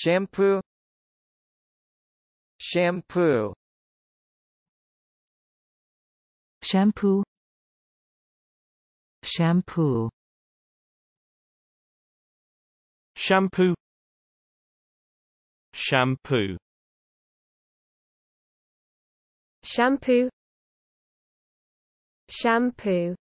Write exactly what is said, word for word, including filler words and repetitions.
shampoo, shampoo, shampoo, shampoo, shampoo, shampoo, shampoo, shampoo.